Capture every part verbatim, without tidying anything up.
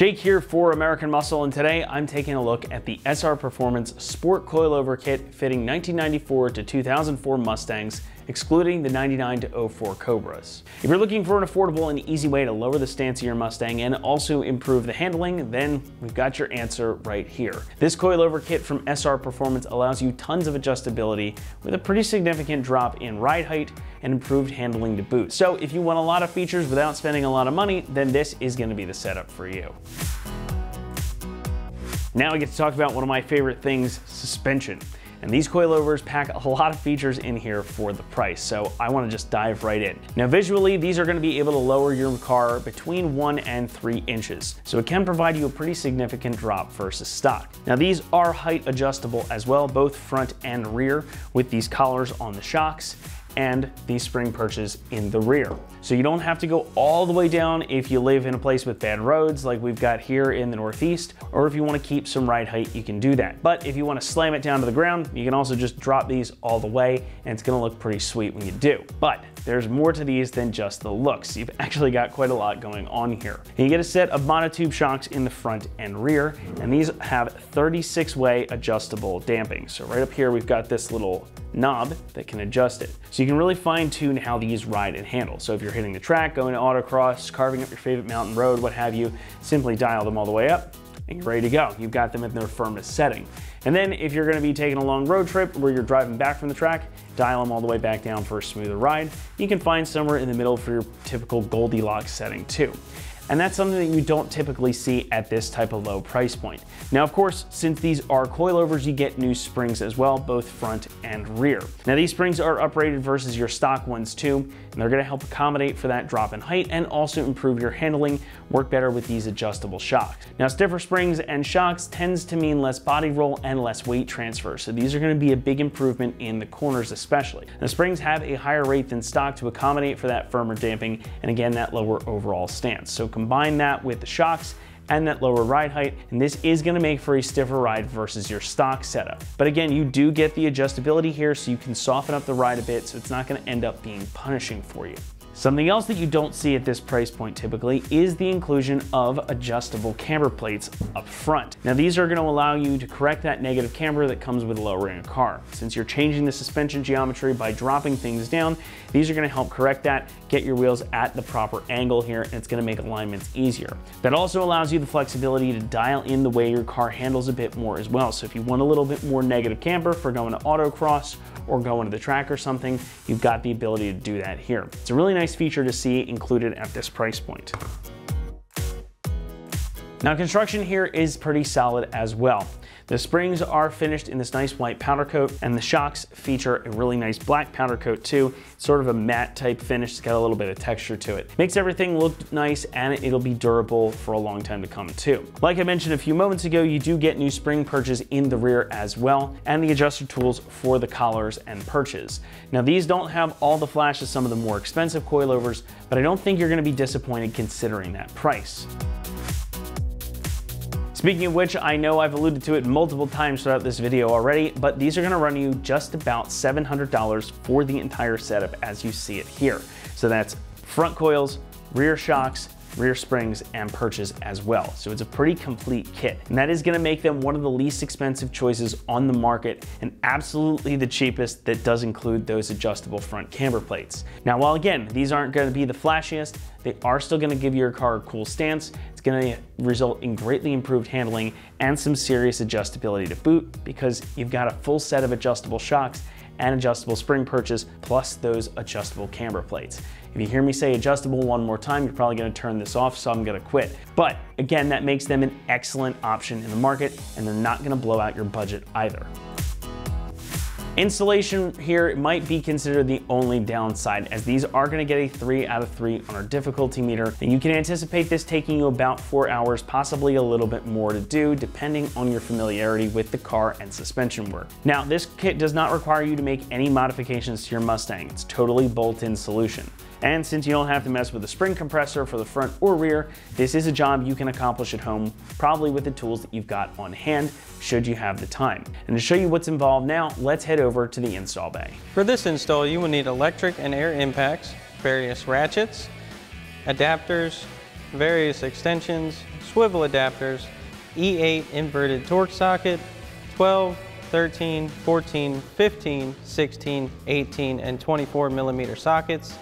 Jake here for American Muscle, and today I'm taking a look at the S R Performance Sport Coilover Kit fitting nineteen ninety-four to two thousand four Mustangs, excluding the ninety-nine to oh four Cobras. If you're looking for an affordable and easy way to lower the stance of your Mustang and also improve the handling, then we've got your answer right here. This coilover kit from S R Performance allows you tons of adjustability with a pretty significant drop in ride height and improved handling to boot. So if you want a lot of features without spending a lot of money, then this is going to be the setup for you. Now I get to talk about one of my favorite things, suspension. And these coilovers pack a lot of features in here for the price, so I want to just dive right in. Now visually, these are going to be able to lower your car between one and three inches, so it can provide you a pretty significant drop versus stock. Now these are height adjustable as well, both front and rear, with these collars on the shocks and these spring perches in the rear. So you don't have to go all the way down if you live in a place with bad roads like we've got here in the Northeast, or if you want to keep some ride height, you can do that. But if you want to slam it down to the ground, you can also just drop these all the way, and it's going to look pretty sweet when you do. But there's more to these than just the looks. You've actually got quite a lot going on here. And you get a set of monotube shocks in the front and rear, and these have thirty-six way adjustable damping. So right up here, we've got this little knob that can adjust it. So you can really fine tune how these ride and handle. So if you're hitting the track, going to autocross, carving up your favorite mountain road, what have you, simply dial them all the way up and you're ready to go. You've got them at their firmest setting. And then if you're gonna be taking a long road trip where you're driving back from the track, dial them all the way back down for a smoother ride. You can find somewhere in the middle for your typical Goldilocks setting too. And that's something that you don't typically see at this type of low price point. Now, of course, since these are coilovers, you get new springs as well, both front and rear. Now, these springs are uprated versus your stock ones too, and they're gonna help accommodate for that drop in height and also improve your handling, work better with these adjustable shocks. Now, stiffer springs and shocks tends to mean less body roll and less weight transfer, so these are gonna be a big improvement in the corners especially. The springs have a higher rate than stock to accommodate for that firmer damping, and again, that lower overall stance. So combine that with the shocks and that lower ride height, and this is gonna make for a stiffer ride versus your stock setup. But again, you do get the adjustability here, so you can soften up the ride a bit, so it's not gonna end up being punishing for you. Something else that you don't see at this price point typically is the inclusion of adjustable camber plates up front. Now these are gonna allow you to correct that negative camber that comes with lowering a car. Since you're changing the suspension geometry by dropping things down, these are gonna help correct that, get your wheels at the proper angle here, and it's gonna make alignments easier. That also allows you the flexibility to dial in the way your car handles a bit more as well. So if you want a little bit more negative camber for going to autocross or going to the track or something, you've got the ability to do that here. It's a really nice Nice feature to see included at this price point. Now, construction here is pretty solid as well. The springs are finished in this nice white powder coat, and the shocks feature a really nice black powder coat too. It's sort of a matte type finish. It's got a little bit of texture to it. Makes everything look nice, and it'll be durable for a long time to come too. Like I mentioned a few moments ago, you do get new spring perches in the rear as well, and the adjuster tools for the collars and perches. Now these don't have all the flash as some of the more expensive coilovers, but I don't think you're gonna be disappointed considering that price. Speaking of which, I know I've alluded to it multiple times throughout this video already, but these are gonna run you just about seven hundred dollars for the entire setup as you see it here. So that's front coils, rear shocks, rear springs, and perches as well. So it's a pretty complete kit. And that is gonna make them one of the least expensive choices on the market, and absolutely the cheapest that does include those adjustable front camber plates. Now, while again, these aren't gonna be the flashiest, they are still gonna give your car a cool stance. It's gonna result in greatly improved handling and some serious adjustability to boot, because you've got a full set of adjustable shocks and adjustable spring perches, plus those adjustable camber plates. If you hear me say adjustable one more time, you're probably gonna turn this off, so I'm gonna quit. But again, that makes them an excellent option in the market, and they're not gonna blow out your budget either. Installation here might be considered the only downside, as these are gonna get a three out of three on our difficulty meter, and you can anticipate this taking you about four hours, possibly a little bit more to do, depending on your familiarity with the car and suspension work. Now, this kit does not require you to make any modifications to your Mustang. It's a totally bolt-in solution. And since you don't have to mess with the spring compressor for the front or rear, this is a job you can accomplish at home, probably with the tools that you've got on hand, should you have the time. And to show you what's involved now, let's head over to the install bay. For this install, you will need electric and air impacts, various ratchets, adapters, various extensions, swivel adapters, E eight inverted torque socket, twelve, thirteen, fourteen, fifteen, sixteen, eighteen, and twenty-four millimeter sockets,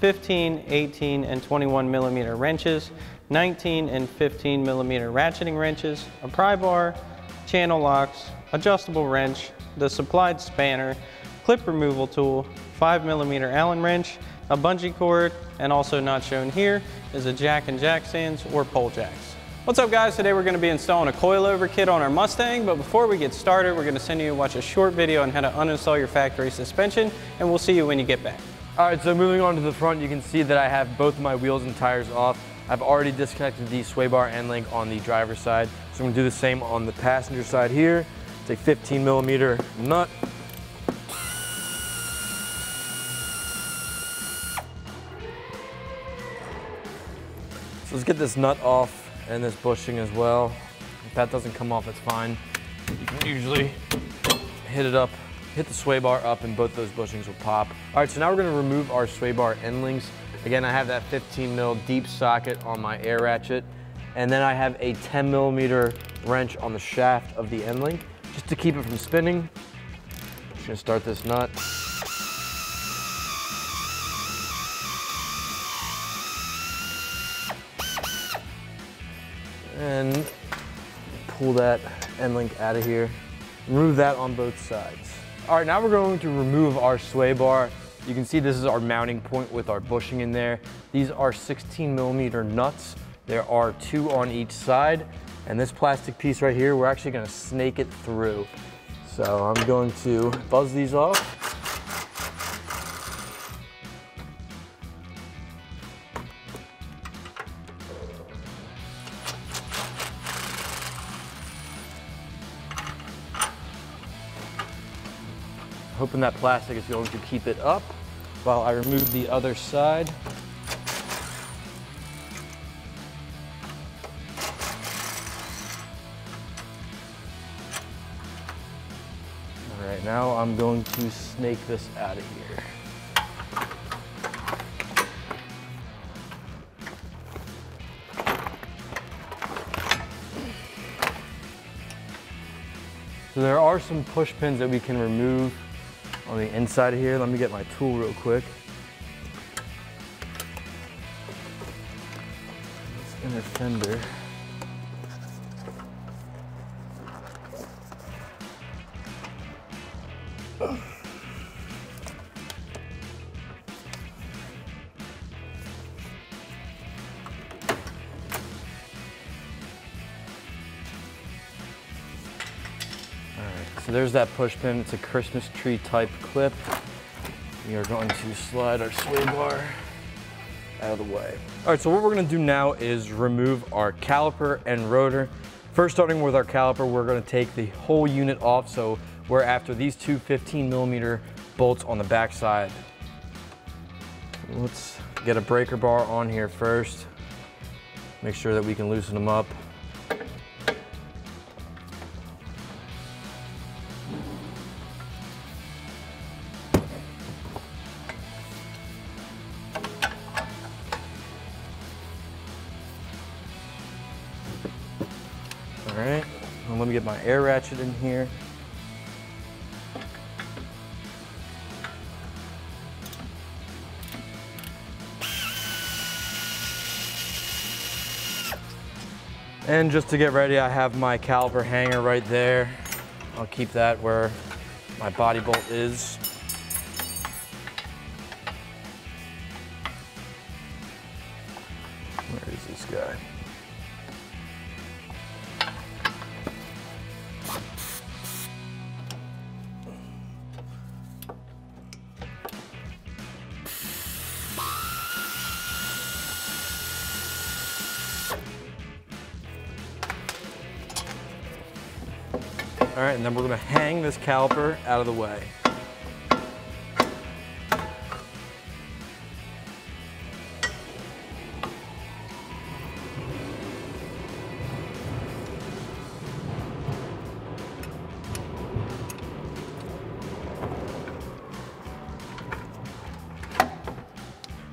fifteen, eighteen, and twenty-one millimeter wrenches, nineteen and fifteen millimeter ratcheting wrenches, a pry bar, channel locks, adjustable wrench, the supplied spanner, clip removal tool, five millimeter Allen wrench, a bungee cord, and also not shown here is a jack and jack stands or pole jacks. What's up guys, today we're going to be installing a coilover kit on our Mustang, but before we get started we're going to send you to watch a short video on how to uninstall your factory suspension, and we'll see you when you get back. Alright, so moving on to the front, you can see that I have both of my wheels and tires off. I've already disconnected the sway bar and link on the driver's side, so I'm going to do the same on the passenger side here. It's a fifteen millimeter nut. So let's get this nut off and this bushing as well. If that doesn't come off, it's fine. You can usually hit it up, hit the sway bar up, and both those bushings will pop. All right, so now we're gonna remove our sway bar end links. Again, I have that fifteen mil deep socket on my air ratchet, and then I have a ten millimeter wrench on the shaft of the end link, just to keep it from spinning. Just gonna start this nut. And pull that end link out of here. Remove that on both sides. All right, now we're going to remove our sway bar. You can see this is our mounting point with our bushing in there. These are sixteen millimeter nuts. There are two on each side. And this plastic piece right here, we're actually gonna snake it through. So I'm going to buzz these off. Hoping that plastic is going to keep it up while I remove the other side. All right, now I'm going to snake this out of here. So there are some push pins that we can remove on the inside of here. Let me get my tool real quick. This inner fender. So there's that push pin. It's a Christmas tree type clip. We are going to slide our sway bar out of the way. All right, so what we're gonna do now is remove our caliper and rotor. First, starting with our caliper, we're gonna take the whole unit off. So we're after these two fifteen millimeter bolts on the back side. Let's get a breaker bar on here first. Make sure that we can loosen them up. All right, and let me get my air ratchet in here. And just to get ready, I have my caliper hanger right there. I'll keep that where my body bolt is. Where is this guy? All right, and then we're gonna hang this caliper out of the way.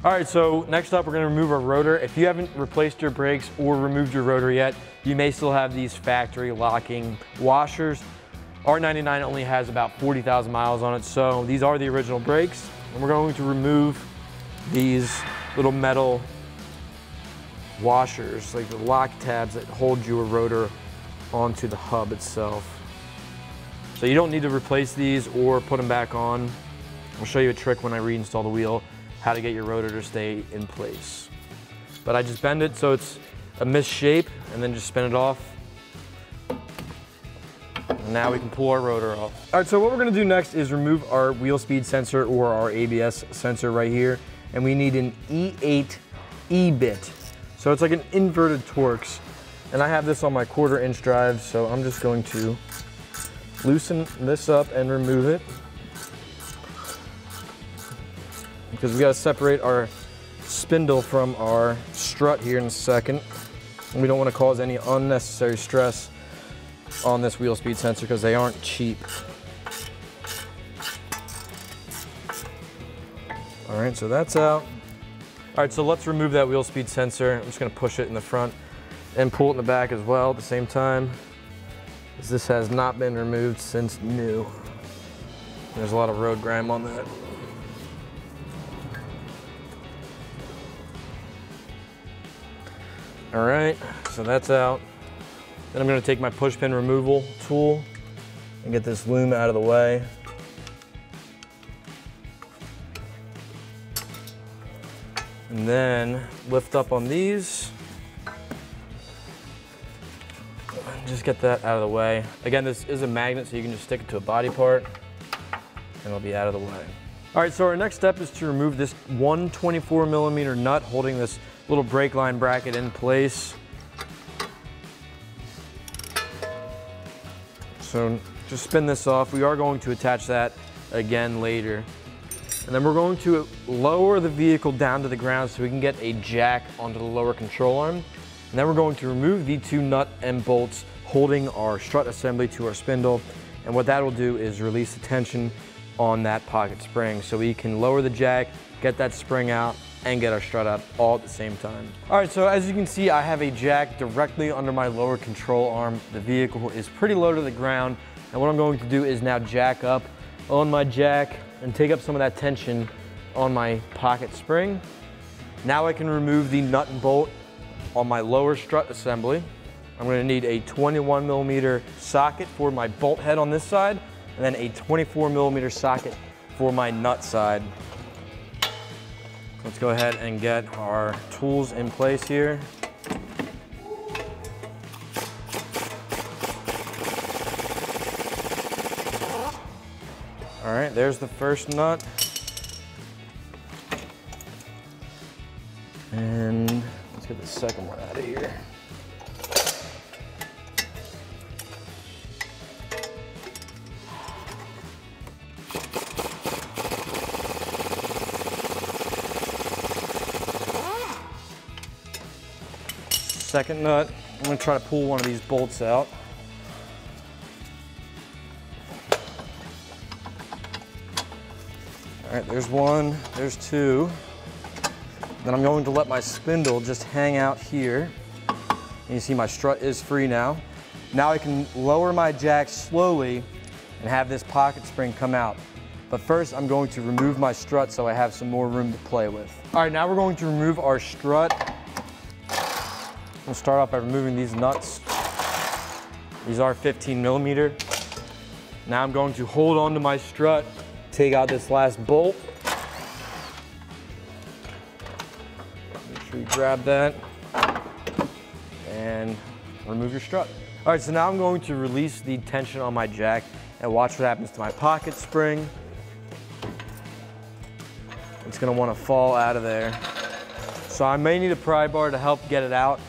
All right, so next up, we're gonna remove our rotor. If you haven't replaced your brakes or removed your rotor yet, you may still have these factory locking washers. R ninety-nine only has about forty thousand miles on it, so these are the original brakes. And we're going to remove these little metal washers, like the lock tabs that hold your rotor onto the hub itself. So you don't need to replace these or put them back on. I'll show you a trick when I reinstall the wheel, how to get your rotor to stay in place. But I just bend it so it's a misshape and then just spin it off. And now we can pull our rotor off. All right, so what we're gonna do next is remove our wheel speed sensor or our A B S sensor right here. And we need an E eight E-bit. So it's like an inverted Torx. And I have this on my quarter inch drive, so I'm just going to loosen this up and remove it, because we got to separate our spindle from our strut here in a second. And we don't want to cause any unnecessary stress on this wheel speed sensor because they aren't cheap. All right, so that's out. All right, so let's remove that wheel speed sensor. I'm just going to push it in the front and pull it in the back as well at the same time, as this has not been removed since new. There's a lot of road grime on that. All right, so that's out. Then I'm gonna take my push pin removal tool and get this loom out of the way. And then lift up on these. Just get that out of the way. Again, this is a magnet, so you can just stick it to a body part and it'll be out of the way. All right, so our next step is to remove this one twenty-four millimeter nut holding this little brake line bracket in place. So just spin this off. We are going to attach that again later. And then we're going to lower the vehicle down to the ground so we can get a jack onto the lower control arm. And then we're going to remove the two nut and bolts holding our strut assembly to our spindle. And what that will do is release the tension on that pocket spring, so we can lower the jack, get that spring out, and get our strut up all at the same time. All right, so as you can see, I have a jack directly under my lower control arm. The vehicle is pretty low to the ground, and what I'm going to do is now jack up on my jack and take up some of that tension on my pocket spring. Now I can remove the nut and bolt on my lower strut assembly. I'm gonna need a twenty-one millimeter socket for my bolt head on this side, and then a twenty-four millimeter socket for my nut side. Let's go ahead and get our tools in place here. All right, there's the first nut. And let's get the second one out of here. Second nut. I'm gonna try to pull one of these bolts out. All right, there's one, there's two. Then I'm going to let my spindle just hang out here. And you see my strut is free now. Now I can lower my jack slowly and have this pocket spring come out. But first, I'm going to remove my strut so I have some more room to play with. All right, now we're going to remove our strut. We'll start off by removing these nuts. These are fifteen millimeter. Now I'm going to hold on to my strut, take out this last bolt. Make sure you grab that and remove your strut. All right, so now I'm going to release the tension on my jack and watch what happens to my pocket spring. It's gonna wanna fall out of there. So I may need a pry bar to help get it out.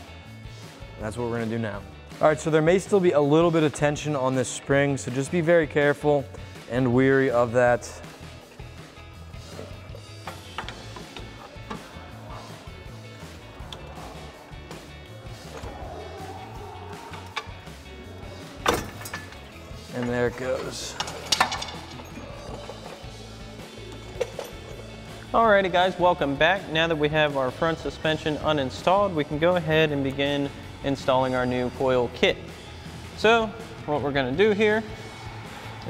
That's what we're gonna do now. All right, so there may still be a little bit of tension on this spring, so just be very careful and wary of that. And there it goes. Alrighty guys, welcome back. Now that we have our front suspension uninstalled, we can go ahead and begin installing our new coil kit. So what we're gonna do here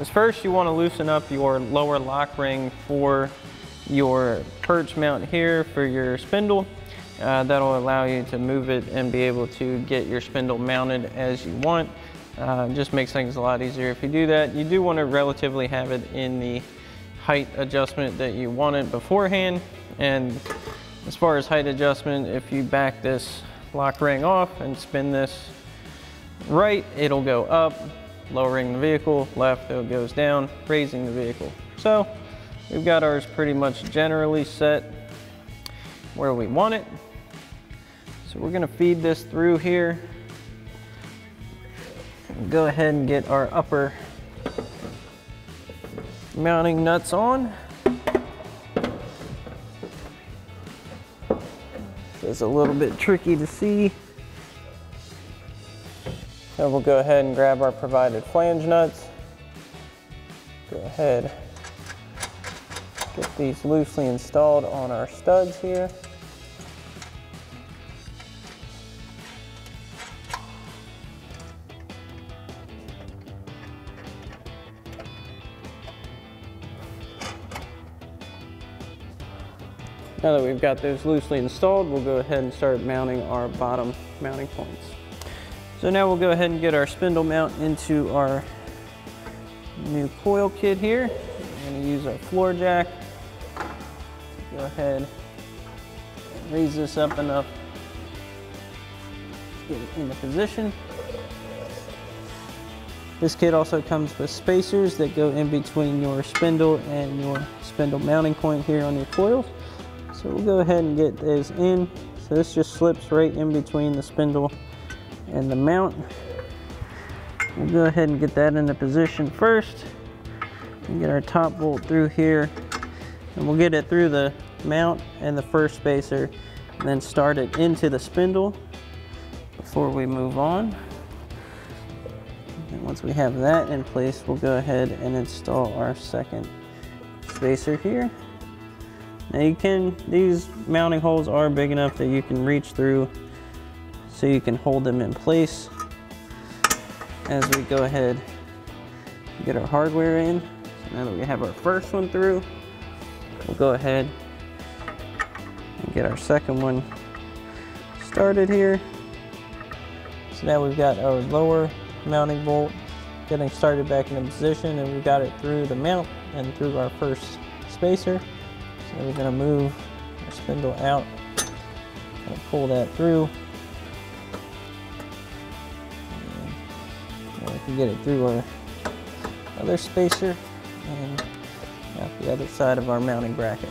is first you wanna loosen up your lower lock ring for your perch mount here for your spindle. Uh, that'll allow you to move it and be able to get your spindle mounted as you want. Uh, just makes things a lot easier if you do that. You do wanna relatively have it in the height adjustment that you wanted beforehand. And as far as height adjustment, if you back this lock ring off and spin this right, it'll go up, lowering the vehicle, left, it goes down, raising the vehicle. So we've got ours pretty much generally set where we want it. So we're gonna feed this through here. Go ahead and get our upper mounting nuts on. It's a little bit tricky to see. Now we'll go ahead and grab our provided flange nuts. Go ahead, get these loosely installed on our studs here. Now that we've got those loosely installed, we'll go ahead and start mounting our bottom mounting points. So now we'll go ahead and get our spindle mount into our new coil kit here. We're going to use our floor jack. Go ahead and raise this up enough to get it into position. This kit also comes with spacers that go in between your spindle and your spindle mounting point here on your coils. So we'll go ahead and get this in. So this just slips right in between the spindle and the mount. We'll go ahead and get that into position first. And get our top bolt through here. And we'll get it through the mount and the first spacer. And then start it into the spindle before we move on. And once we have that in place, we'll go ahead and install our second spacer here. Now you can, these mounting holes are big enough that you can reach through so you can hold them in place as we go ahead and get our hardware in. So now that we have our first one through, we'll go ahead and get our second one started here. So now we've got our lower mounting bolt getting started back into position, and we've got it through the mount and through our first spacer. So we're gonna move our spindle out, and pull that through. And we can get it through our other spacer and out the other side of our mounting bracket.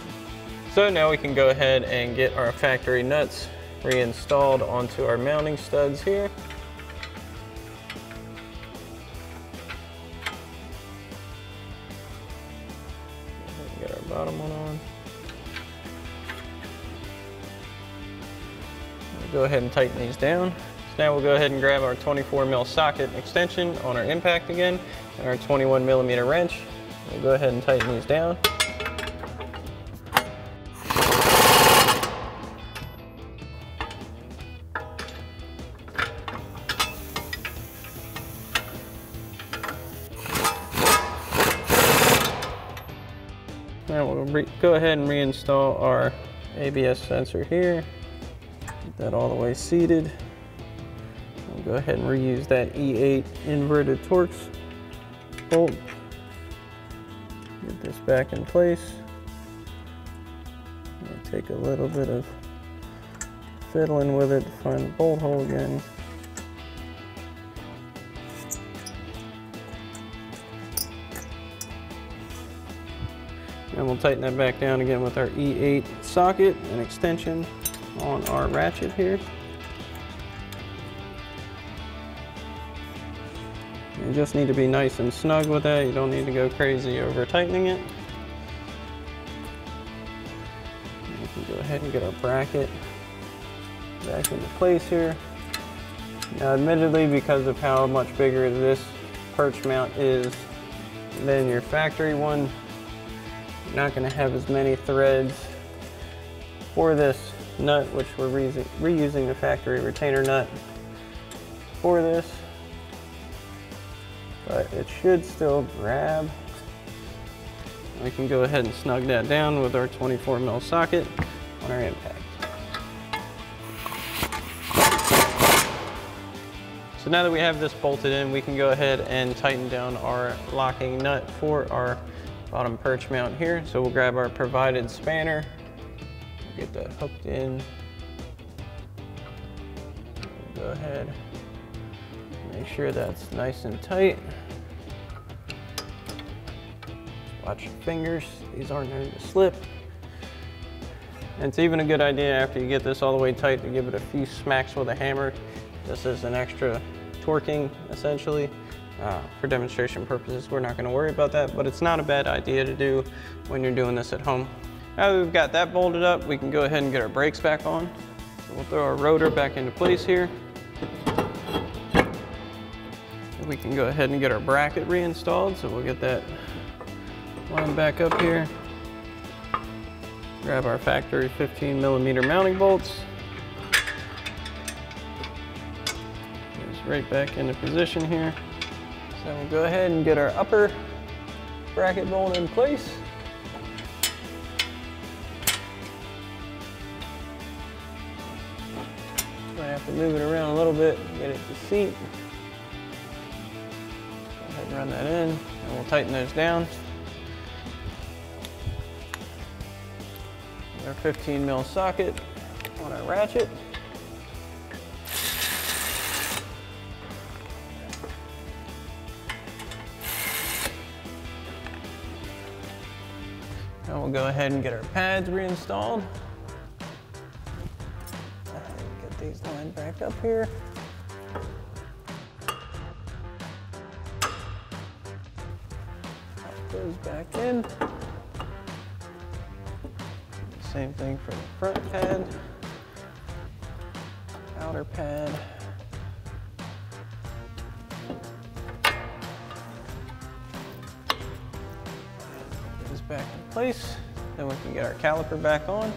So now we can go ahead and get our factory nuts reinstalled onto our mounting studs here. Get our bottom one on. Go ahead and tighten these down. So now we'll go ahead and grab our twenty-four mil socket extension on our impact again, and our twenty-one millimeter wrench. We'll go ahead and tighten these down. Now we'll go ahead and reinstall our A B S sensor here. Get that all the way seated. We'll go ahead and reuse that E eight inverted Torx bolt. Get this back in place. We'll take a little bit of fiddling with it to find the bolt hole again. And we'll tighten that back down again with our E eight socket and extension on our ratchet here. You just need to be nice and snug with that. You don't need to go crazy over tightening it. And we can go ahead and get our bracket back into place here. Now admittedly, because of how much bigger this perch mount is than your factory one, you're not going to have as many threads for this nut, which we're reusing, reusing the factory retainer nut for this, but it should still grab. We can go ahead and snug that down with our twenty-four mil socket on our impact. So now that we have this bolted in, we can go ahead and tighten down our locking nut for our bottom perch mount here. So we'll grab our provided spanner, get that hooked in. We'll go ahead, make sure that's nice and tight. Watch your fingers, these aren't known to slip. And it's even a good idea after you get this all the way tight to give it a few smacks with a hammer. This is an extra torquing, essentially. Uh, for demonstration purposes, we're not gonna worry about that, but it's not a bad idea to do when you're doing this at home. Now that we've got that bolted up, we can go ahead and get our brakes back on. So we'll throw our rotor back into place here. We can go ahead and get our bracket reinstalled, so we'll get that line back up here, grab our factory fifteen millimeter mounting bolts, just right back into position here. So we'll go ahead and get our upper bracket bolt in place. Might have to move it around a little bit, get it to seat. Go ahead and run that in, and we'll tighten those down. Our fifteen mil socket on our ratchet. Now we'll go ahead and get our pads reinstalled. Get these lined back up here. Pop those back in. Same thing for the front pad, outer pad. Put this back in place. Then we can get our caliper back on.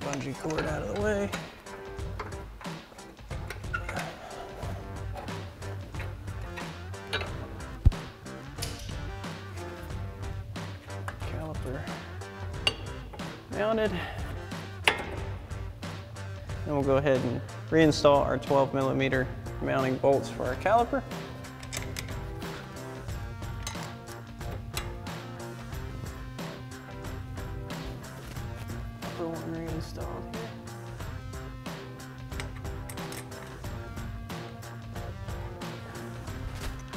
Bungee cord out of the way. Mounted. And we'll go ahead and reinstall our twelve millimeter mounting bolts for our caliper. Upper one reinstalled here.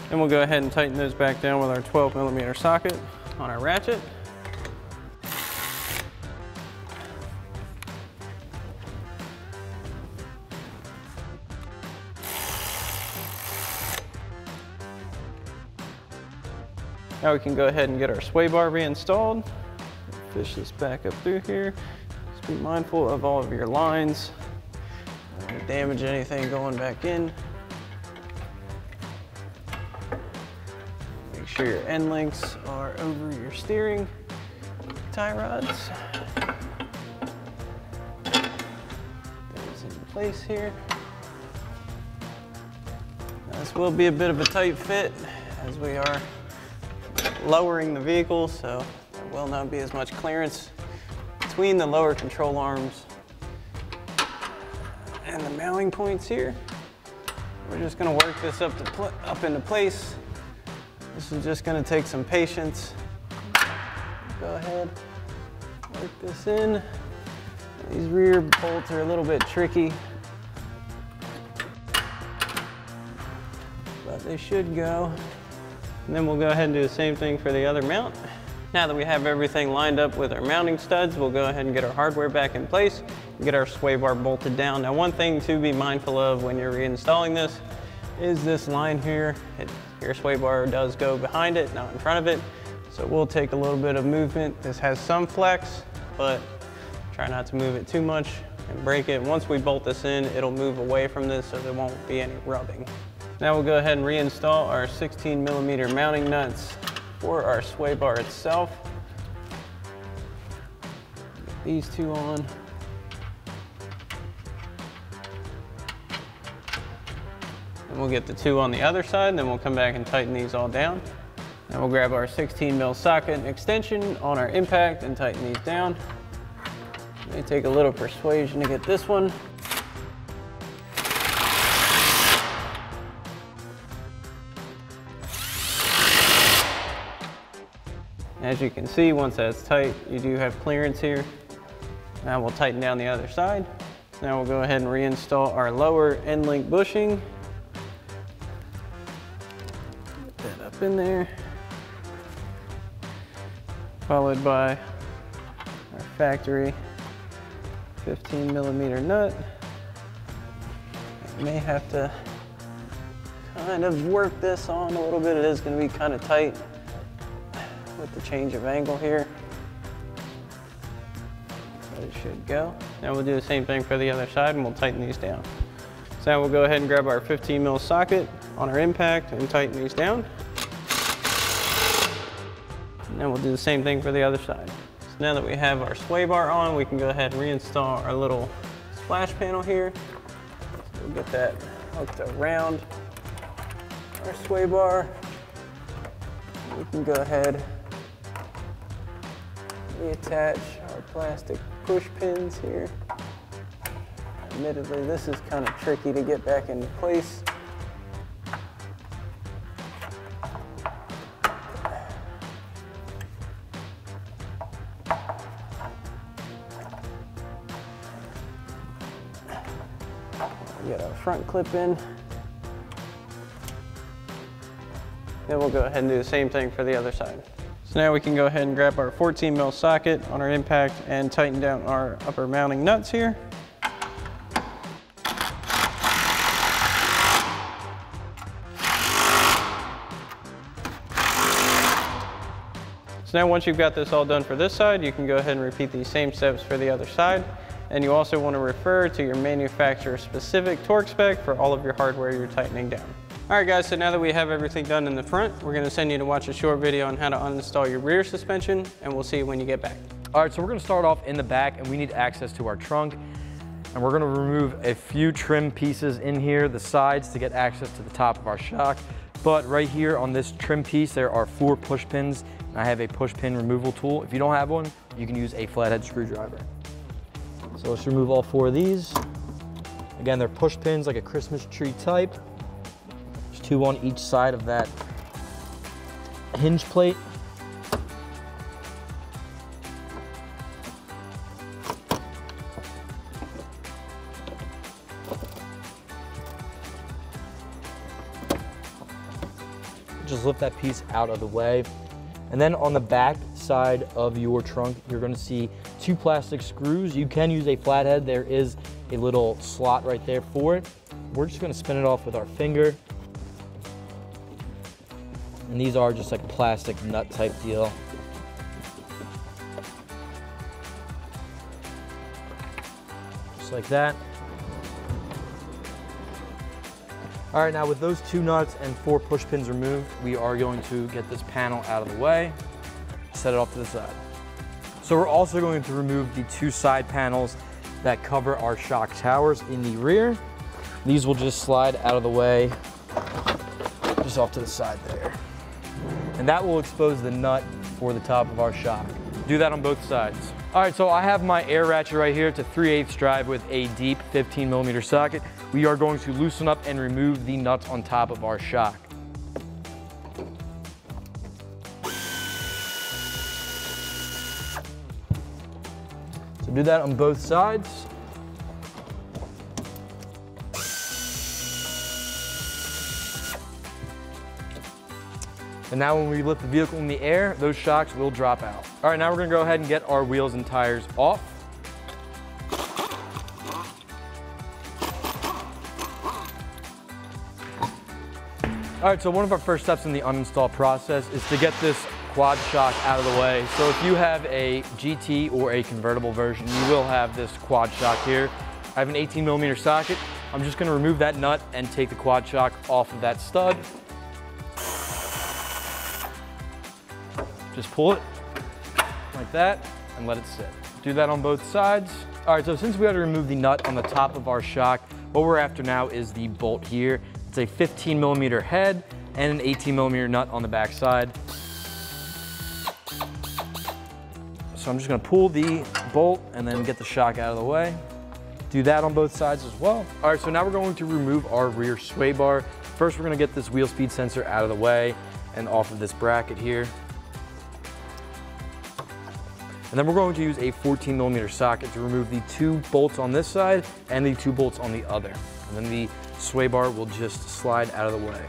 And we'll go ahead and tighten those back down with our twelve millimeter socket on our ratchet. Now we can go ahead and get our sway bar reinstalled. Fish this back up through here. Just be mindful of all of your lines. Don't want to damage anything going back in. Make sure your end links are over your steering tie rods. Those in place here. Now this will be a bit of a tight fit as we are lowering the vehicle, so there will not be as much clearance between the lower control arms and the mounting points here. We're just going to work this up, to pl up into place. This is just going to take some patience. Go ahead, work this in. These rear bolts are a little bit tricky, but they should go. And then we'll go ahead and do the same thing for the other mount. Now that we have everything lined up with our mounting studs, we'll go ahead and get our hardware back in place and get our sway bar bolted down. Now, one thing to be mindful of when you're reinstalling this is this line here. It, your sway bar does go behind it, not in front of it. So it will take a little bit of movement. This has some flex, but try not to move it too much and break it. Once we bolt this in, it'll move away from this, so there won't be any rubbing. Now we'll go ahead and reinstall our sixteen millimeter mounting nuts for our sway bar itself. Get these two on. And we'll get the two on the other side, and then we'll come back and tighten these all down. Now we'll grab our sixteen mil socket extension on our impact and tighten these down. It may take a little persuasion to get this one. As you can see, once that's tight, you do have clearance here. Now we'll tighten down the other side. Now we'll go ahead and reinstall our lower end link bushing. Put that up in there. Followed by our factory fifteen millimeter nut. You may have to kind of work this on a little bit. It is going to be kind of tight with the change of angle here, but it should go. Now we'll do the same thing for the other side, and we'll tighten these down. So now we'll go ahead and grab our fifteen mil socket on our impact and tighten these down. Now we'll do the same thing for the other side. So now that we have our sway bar on, we can go ahead and reinstall our little splash panel here. So we'll get that hooked around our sway bar. We can go ahead reattach our plastic push pins here. Admittedly, this is kind of tricky to get back into place. We got our front clip in. Then we'll go ahead and do the same thing for the other side. So now we can go ahead and grab our fourteen mil socket on our impact and tighten down our upper mounting nuts here. So now once you've got this all done for this side, you can go ahead and repeat these same steps for the other side. And you also want to refer to your manufacturer specific torque spec for all of your hardware you're tightening down. All right guys, so now that we have everything done in the front, we're gonna send you to watch a short video on how to uninstall your rear suspension, and we'll see you when you get back. All right, so we're gonna start off in the back, and we need access to our trunk, and we're gonna remove a few trim pieces in here, the sides, to get access to the top of our shock. But right here on this trim piece, there are four push pins, and I have a push pin removal tool. If you don't have one, you can use a flathead screwdriver. So let's remove all four of these. Again, they're push pins, like a Christmas tree type. Two on each side of that hinge plate. Just lift that piece out of the way. And then on the back side of your trunk, you're gonna see two plastic screws. You can use a flathead. There is a little slot right there for it. We're just gonna spin it off with our finger. And these are just like a plastic nut type deal. Just like that. All right, now with those two nuts and four push pins removed, we are going to get this panel out of the way, set it off to the side. So we're also going to remove the two side panels that cover our shock towers in the rear. These will just slide out of the way, just off to the side there. And that will expose the nut for the top of our shock. Do that on both sides. All right, so I have my air ratchet right here. It's a three eighths drive with a deep fifteen millimeter socket. We are going to loosen up and remove the nuts on top of our shock. So do that on both sides. And now when we lift the vehicle in the air, those shocks will drop out. All right, now we're gonna go ahead and get our wheels and tires off. All right, so one of our first steps in the uninstall process is to get this quad shock out of the way. So if you have a G T or a convertible version, you will have this quad shock here. I have an eighteen millimeter socket. I'm just gonna remove that nut and take the quad shock off of that stud. Just pull it like that and let it sit. Do that on both sides. All right, so since we had to remove the nut on the top of our shock, what we're after now is the bolt here. It's a fifteen millimeter head and an eighteen millimeter nut on the back side. So I'm just gonna pull the bolt and then get the shock out of the way. Do that on both sides as well. All right, so now we're going to remove our rear sway bar. First, we're gonna get this wheel speed sensor out of the way and off of this bracket here. And then we're going to use a fourteen millimeter socket to remove the two bolts on this side and the two bolts on the other. And then the sway bar will just slide out of the way.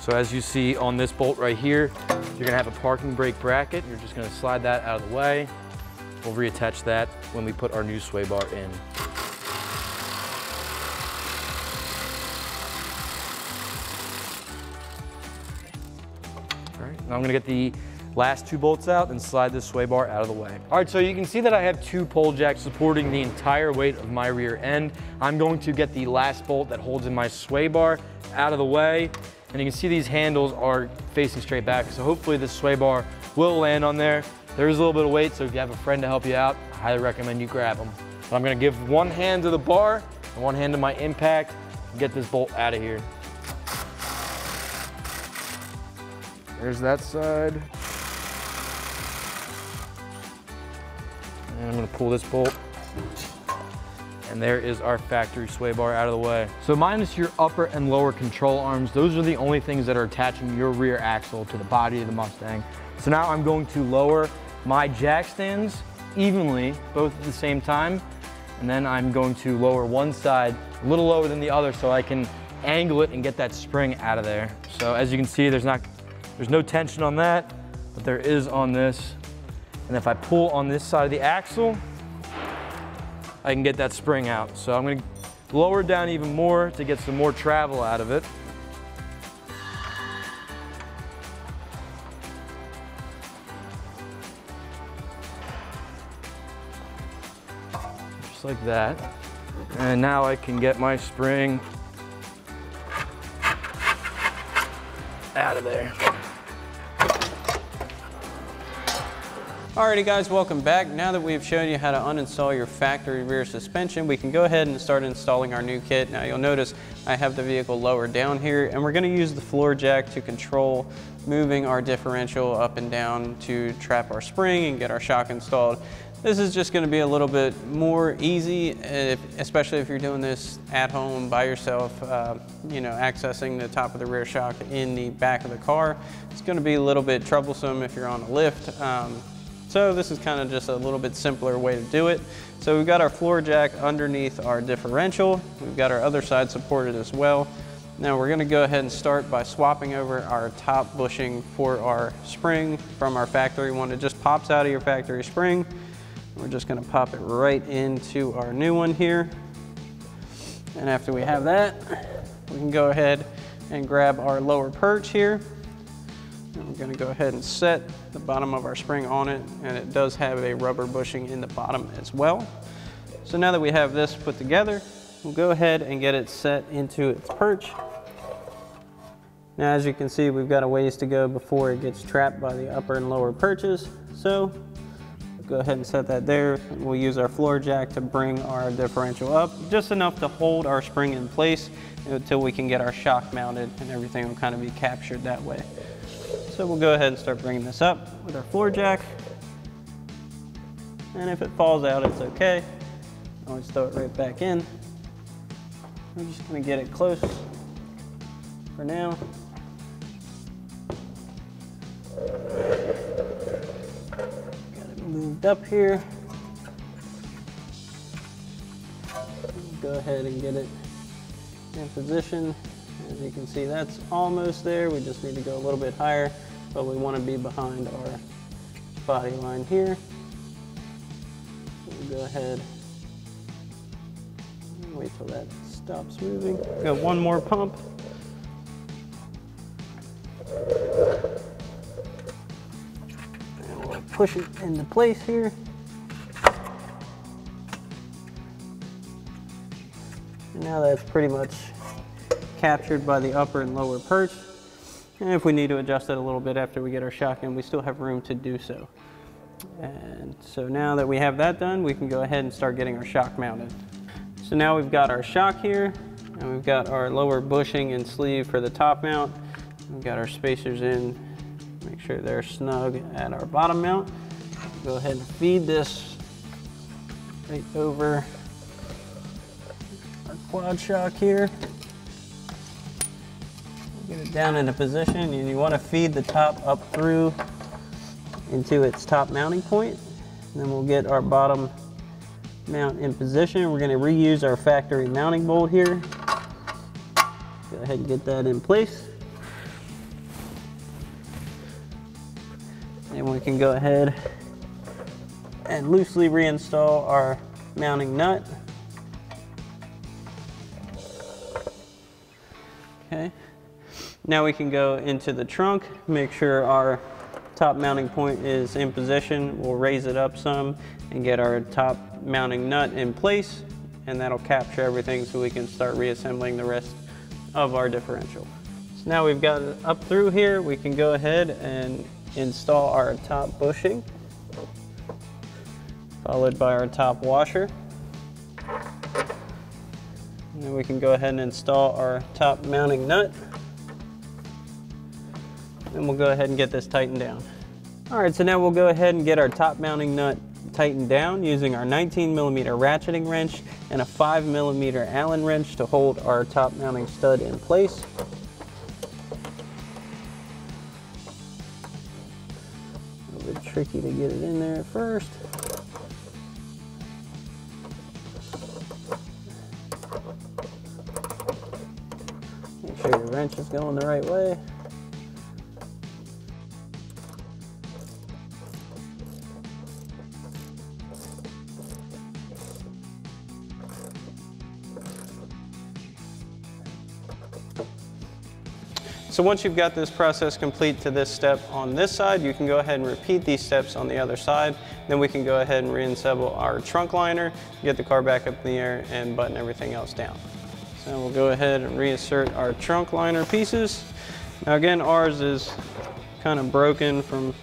So as you see on this bolt right here, you're gonna have a parking brake bracket. You're just gonna slide that out of the way. We'll reattach that when we put our new sway bar in. Now I'm gonna get the last two bolts out and slide this sway bar out of the way. All right, so you can see that I have two pole jacks supporting the entire weight of my rear end. I'm going to get the last bolt that holds in my sway bar out of the way. And you can see these handles are facing straight back, so hopefully this sway bar will land on there. There is a little bit of weight, so if you have a friend to help you out, I highly recommend you grab them. So I'm gonna give one hand to the bar and one hand to my impact and get this bolt out of here. There's that side. And I'm gonna pull this bolt. And there is our factory sway bar out of the way. So minus your upper and lower control arms, those are the only things that are attaching your rear axle to the body of the Mustang. So now I'm going to lower my jack stands evenly, both at the same time. And then I'm going to lower one side a little lower than the other so I can angle it and get that spring out of there. So as you can see, there's not There's no tension on that, but there is on this. And if I pull on this side of the axle, I can get that spring out. So I'm gonna lower it down even more to get some more travel out of it. Just like that. And now I can get my spring out of there. Alrighty guys, welcome back. Now that we've shown you how to uninstall your factory rear suspension, we can go ahead and start installing our new kit. Now you'll notice I have the vehicle lowered down here, and we're gonna use the floor jack to control moving our differential up and down to trap our spring and get our shock installed. This is just gonna be a little bit more easy, if, especially if you're doing this at home by yourself, uh, you know, accessing the top of the rear shock in the back of the car. It's gonna be a little bit troublesome if you're on a lift. Um, So this is kind of just a little bit simpler way to do it. So we've got our floor jack underneath our differential. We've got our other side supported as well. Now we're gonna go ahead and start by swapping over our top bushing for our spring from our factory one. It just pops out of your factory spring. We're just gonna pop it right into our new one here. And after we have that, we can go ahead and grab our lower perch here. I'm going to go ahead and set the bottom of our spring on it, and it does have a rubber bushing in the bottom as well. So now that we have this put together, we'll go ahead and get it set into its perch. Now as you can see, we've got a ways to go before it gets trapped by the upper and lower perches. So we'll go ahead and set that there. We'll use our floor jack to bring our differential up just enough to hold our spring in place until we can get our shock mounted, and everything will kind of be captured that way. So we'll go ahead and start bringing this up with our floor jack. And if it falls out, it's okay. Always throw it right back in. We're just gonna get it close for now. Got it moved up here. Go ahead and get it in position. As you can see, that's almost there. We just need to go a little bit higher, but we want to be behind our body line here. We'll go ahead and wait till that stops moving. We've got one more pump. And we'll push it into place here. Now that's pretty much captured by the upper and lower perch. And if we need to adjust it a little bit after we get our shotgun, we still have room to do so. And so now that we have that done, we can go ahead and start getting our shock mounted. So now we've got our shock here, and we've got our lower bushing and sleeve for the top mount. We've got our spacers in, make sure they're snug at our bottom mount. Go ahead and feed this right over our quad shock here. Get it down into position, and you want to feed the top up through into its top mounting point. And then we'll get our bottom mount in position. We're going to reuse our factory mounting bolt here. Go ahead and get that in place. And we can go ahead and loosely reinstall our mounting nut. Okay. Now we can go into the trunk, make sure our top mounting point is in position. We'll raise it up some and get our top mounting nut in place, and that'll capture everything so we can start reassembling the rest of our differential. So now we've got it up through here, we can go ahead and install our top bushing, followed by our top washer. And then we can go ahead and install our top mounting nut. And we'll go ahead and get this tightened down. All right, so now we'll go ahead and get our top mounting nut tightened down using our nineteen millimeter ratcheting wrench and a five millimeter Allen wrench to hold our top mounting stud in place. A little bit tricky to get it in there at first. Make sure your wrench is going the right way. So once you've got this process complete to this step on this side, you can go ahead and repeat these steps on the other side. Then we can go ahead and reinstall our trunk liner, get the car back up in the air, and button everything else down. So we'll go ahead and reinsert our trunk liner pieces. Now again, ours is kind of broken from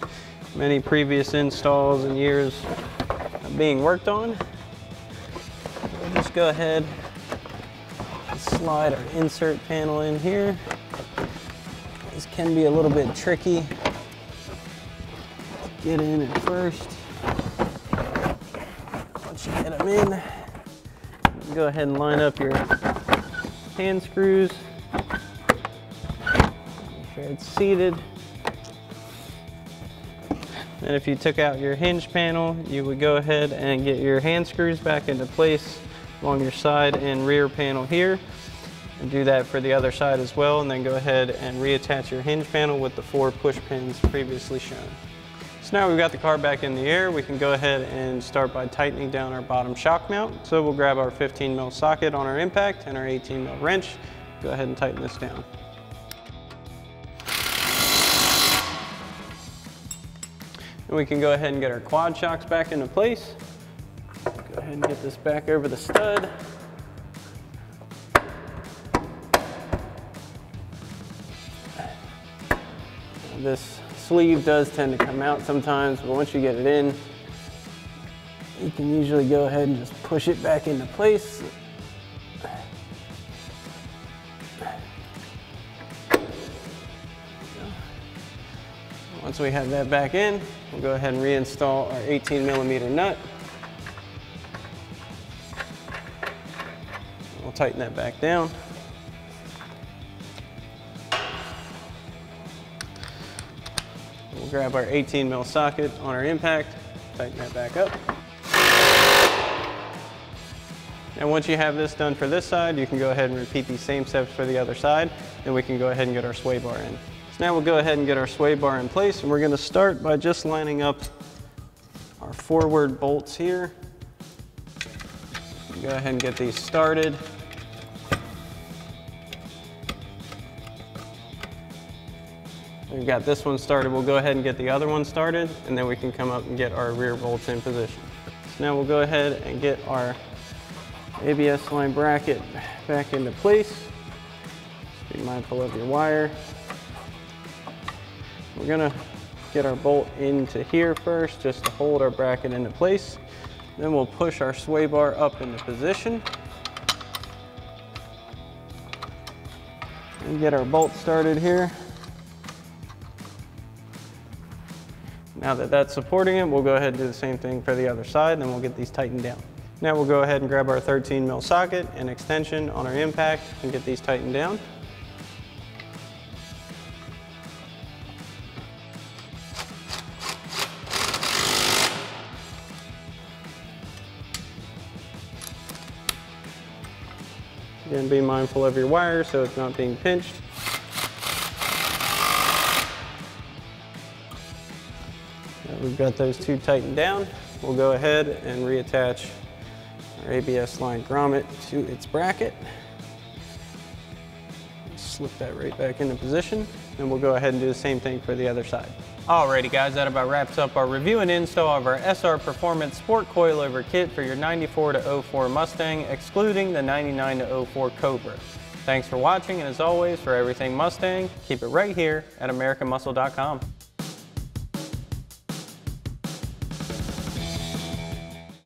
many previous installs and years of being worked on. We'll just go ahead and slide our insert panel in here. This can be a little bit tricky to get in at first. Once you get them in, go ahead and line up your hand screws. Make sure it's seated. And if you took out your hinge panel, you would go ahead and get your hand screws back into place along your side and rear panel here. And do that for the other side as well, and then go ahead and reattach your hinge panel with the four push pins previously shown. So now we've got the car back in the air, we can go ahead and start by tightening down our bottom shock mount. So we'll grab our fifteen mil socket on our impact and our eighteen mil wrench. Go ahead and tighten this down. And we can go ahead and get our quad shocks back into place. Go ahead and get this back over the stud. This sleeve does tend to come out sometimes, but once you get it in, you can usually go ahead and just push it back into place. Once we have that back in, we'll go ahead and reinstall our eighteen millimeter nut. We'll tighten that back down. Grab our eighteen mil socket on our impact, tighten that back up. And once you have this done for this side, you can go ahead and repeat these same steps for the other side, and we can go ahead and get our sway bar in. So now we'll go ahead and get our sway bar in place, and we're gonna start by just lining up our forward bolts here. Go ahead and get these started. We've got this one started, we'll go ahead and get the other one started, and then we can come up and get our rear bolts in position. So now we'll go ahead and get our A B S line bracket back into place. Be mindful of your wire. We're gonna get our bolt into here first just to hold our bracket into place. Then we'll push our sway bar up into position and get our bolt started here. Now that that's supporting it, we'll go ahead and do the same thing for the other side, and then we'll get these tightened down. Now we'll go ahead and grab our thirteen mil socket and extension on our impact and get these tightened down. Again, be mindful of your wire so it's not being pinched. We've got those two tightened down. We'll go ahead and reattach our A B S line grommet to its bracket. Slip that right back into position, and we'll go ahead and do the same thing for the other side. Alrighty guys, that about wraps up our review and install of our S R Performance Sport Coilover Kit for your ninety-four to oh four Mustang, excluding the ninety-nine to oh four Cobra. Thanks for watching, and as always, for everything Mustang, keep it right here at American Muscle dot com.